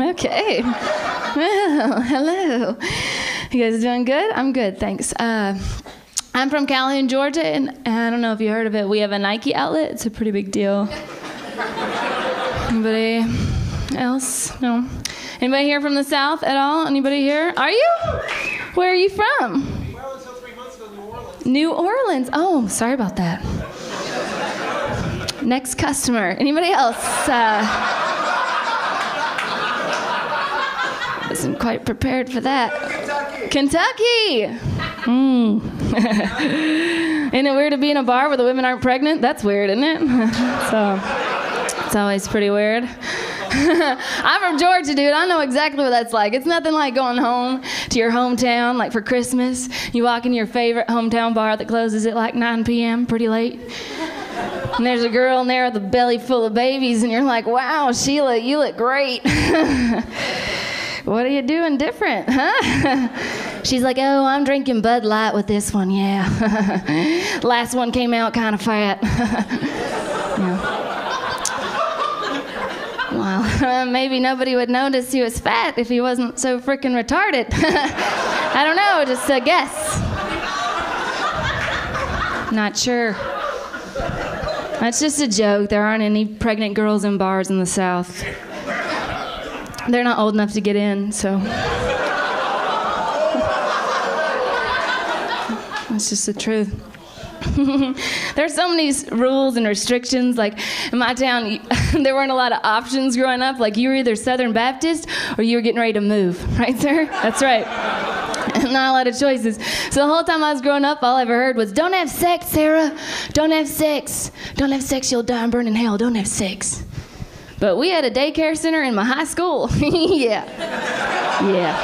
Okay. Well, hello. You guys doing good? I'm good, thanks. I'm from Calhoun, Georgia, and I don't know if you heard of it. We have a Nike outlet. It's a pretty big deal. Anybody else? No. Anybody here from the South at all? Anybody here? Are you? Where are you from? Well, until 3 months ago, New Orleans. New Orleans. Oh, sorry about that. Next customer. Anybody else? Wasn't quite prepared for that. Kentucky. Isn't it weird to be in a bar where the women aren't pregnant? That's weird, isn't it? So it's always pretty weird. I'm from Georgia, dude. I know exactly what that's like. It's nothing like going home to your hometown, like for Christmas. You walk into your favorite hometown bar that closes at like 9 p.m. pretty late. And there's a girl in there with a belly full of babies, and you're like, wow, Sheila, you look great. What are you doing different, huh? She's like, oh, I'm drinking Bud Light with this one, yeah. Last one came out kind of fat. Yeah. Well, maybe nobody would notice he was fat if he wasn't so freaking retarded. I don't know, just a guess. Not sure. That's just a joke. There aren't any pregnant girls in bars in the South. They're not old enough to get in, so. That's just the truth. There's so many rules and restrictions. Like in my town, there weren't a lot of options growing up. Like you were either Southern Baptist or you were getting ready to move. Right, sir? That's right. Not a lot of choices. So the whole time I was growing up, all I ever heard was, don't have sex, Sarah. Don't have sex. Don't have sex, you'll die and burn in hell. Don't have sex. But we had a daycare center in my high school. Yeah. Yeah.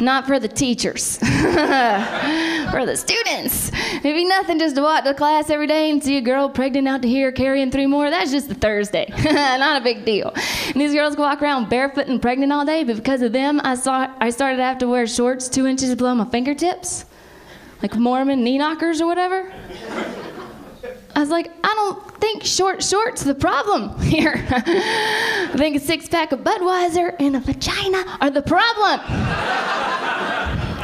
Not for the teachers. For the students. It'd be nothing just to walk to class every day and see a girl pregnant out to here carrying 3 more. That's just a Thursday. Not a big deal. And these girls could walk around barefoot and pregnant all day, but because of them, I started to have to wear shorts 2 inches below my fingertips, like Mormon knee knockers or whatever. I was like, I don't think short shorts the problem here. I think a 6-pack of Budweiser and a vagina are the problem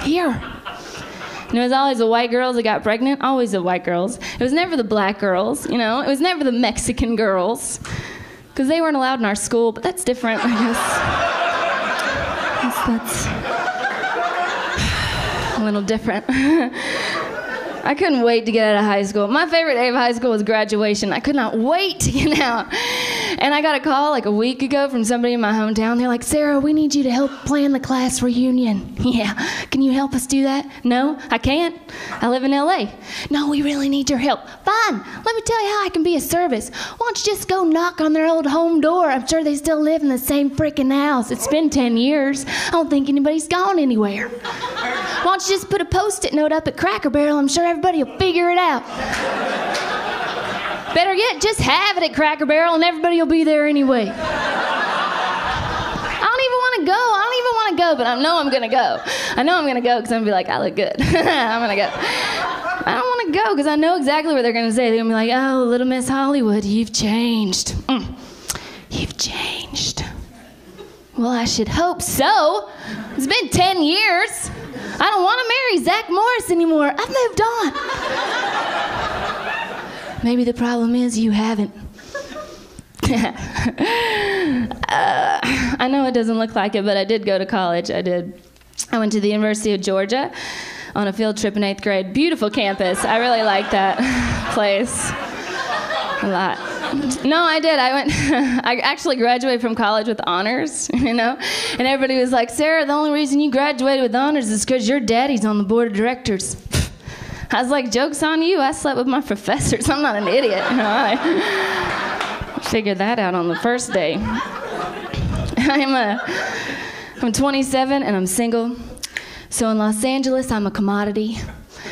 here. And it was always the white girls that got pregnant, always the white girls. It was never the black girls, you know. It was never the Mexican girls, because they weren't allowed in our school, but that's different, I guess. That's a little different. I couldn't wait to get out of high school. My favorite day of high school was graduation. I could not wait to get out. And I got a call like a week ago from somebody in my hometown. They're like, Sarah, we need you to help plan the class reunion. Yeah. Can you help us do that? No, I can't. I live in LA. No, we really need your help. Fine. Let me tell you how I can be of service. Why don't you just go knock on their old home door? I'm sure they still live in the same freaking house. It's been 10 years. I don't think anybody's gone anywhere. Why don't you just put a post-it note up at Cracker Barrel? I'm sure everybody will figure it out. Better yet, just have it at Cracker Barrel and everybody will be there anyway. I don't even want to go, but I know I'm going to go. I know I'm going to go because I'm going to be like, I look good. I'm going to go. I don't want to go because I know exactly what they're going to say. They're going to be like, oh, Little Miss Hollywood, you've changed. You've changed. Well, I should hope so. It's been 10 years. I don't want to marry Zack Morris anymore. I've moved on. Maybe the problem is you haven't. I know it doesn't look like it, but I did go to college. I went to the University of Georgia on a field trip in 8th grade. Beautiful campus. I really liked that place a lot. No, I did. I actually graduated from college with honors, you know? And everybody was like, Sarah, the only reason you graduated with honors is because your daddy's on the board of directors. I was like, joke's on you. I slept with my professors. I'm not an idiot. You know, I figured that out on the first day. I'm 27 and I'm single. So in Los Angeles, I'm a commodity.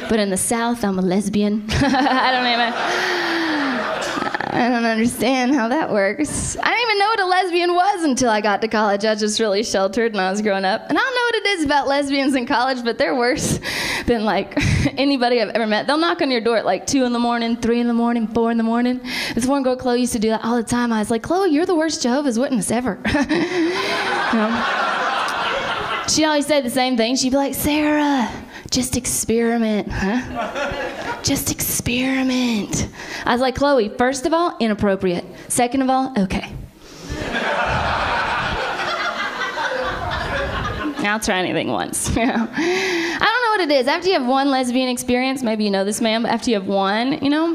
But in the South, I'm a lesbian. I don't even. I don't understand how that works. I didn't even know what a lesbian was until I got to college. I was just really sheltered when I was growing up. And I don't know what it is about lesbians in college, but they're worse than like anybody I've ever met. They'll knock on your door at like 2 in the morning, 3 in the morning, 4 in the morning. This one girl, Chloe, used to do that all the time. I was like, Chloe, you're the worst Jehovah's Witness ever. She'd always say the same thing. She'd be like, Sarah, just experiment, huh? Just experiment. I was like, Chloe, first of all, inappropriate. Second of all, okay. I'll try anything once, you know. I don't know what it is. After you have one lesbian experience, maybe you know this, ma'am, but after you have one, you know,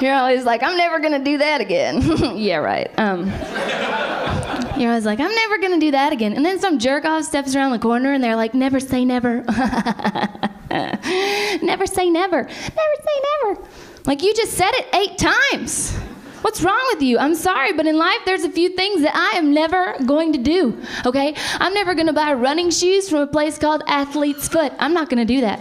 you're always like, I'm never gonna do that again. Yeah, right. You're always like, I'm never gonna do that again. And then some jerk off steps around the corner and they're like, never say never. Never say never. Never say never. Like, you just said it 8 times. What's wrong with you? I'm sorry, but in life there's a few things that I am never going to do, okay? I'm never gonna buy running shoes from a place called Athlete's Foot. I'm not gonna do that.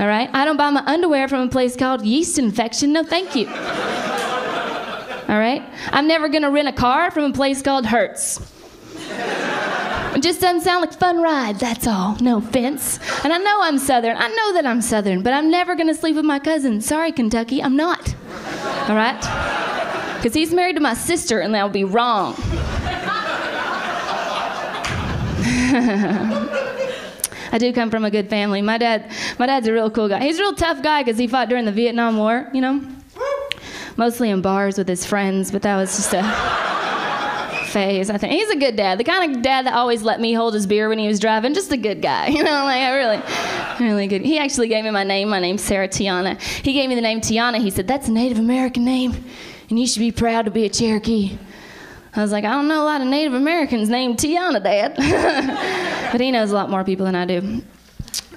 All right? I don't buy my underwear from a place called Yeast Infection. No, thank you. All right? I'm never gonna rent a car from a place called Hertz. It just doesn't sound like fun ride, that's all. No offense. And I know I'm Southern. I know that I'm Southern, but I'm never gonna sleep with my cousin. Sorry, Kentucky, I'm not. All right? Because he's married to my sister, and that would be wrong. I do come from a good family. My dad's a real cool guy. He's a real tough guy because he fought during the Vietnam War, you know? Mostly in bars with his friends, but that was just a phase, I think. He's a good dad, the kind of dad that always let me hold his beer when he was driving. Just a good guy, you know, like, really good. He actually gave me my name. My name's Sarah Tiana. He gave me the name Tiana. He said, that's a Native American name, and you should be proud to be a Cherokee. I was like, I don't know a lot of Native Americans named Tiana, Dad. But he knows a lot more people than I do.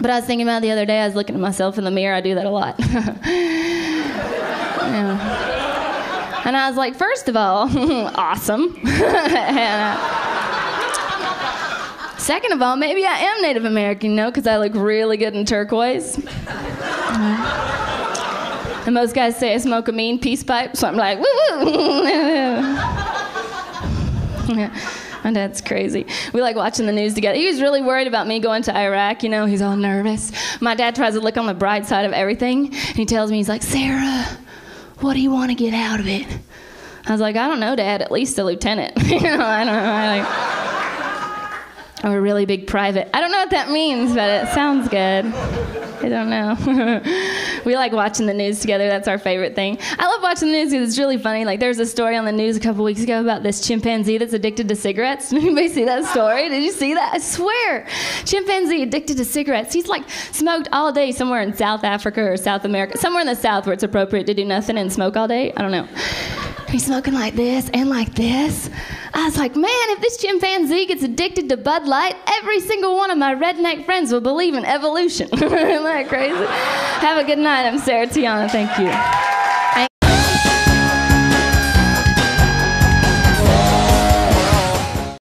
But I was thinking about it the other day. I was looking at myself in the mirror. I do that a lot. Yeah. And I was like, first of all, awesome. And, second of all, maybe I am Native American, you know, because I look really good in turquoise. And most guys say I smoke a mean peace pipe, so I'm like, woo-woo. Yeah. My dad's crazy. We like watching the news together. He was really worried about me going to Iraq, you know, he's all nervous. My dad tries to look on the bright side of everything, and he tells me, he's like, Sarah, what do you want to get out of it? I was like, I don't know, Dad, at least a lieutenant. You know, I don't know. Or a really big private. I don't know what that means, but it sounds good. I don't know. We like watching the news together. That's our favorite thing. I love watching the news because it's really funny. Like, there was a story on the news a couple weeks ago about this chimpanzee that's addicted to cigarettes. Did anybody see that story? Did you see that? I swear. Chimpanzee addicted to cigarettes. He's like smoked all day somewhere in South Africa or South America. Somewhere in the South where it's appropriate to do nothing and smoke all day. I don't know. He's smoking like this and like this. I was like, man, if this chimpanzee gets addicted to Bud Light, every single one of my redneck friends will believe in evolution. Isn't that crazy? Have a good night. I'm Sarah Tiana. Thank you.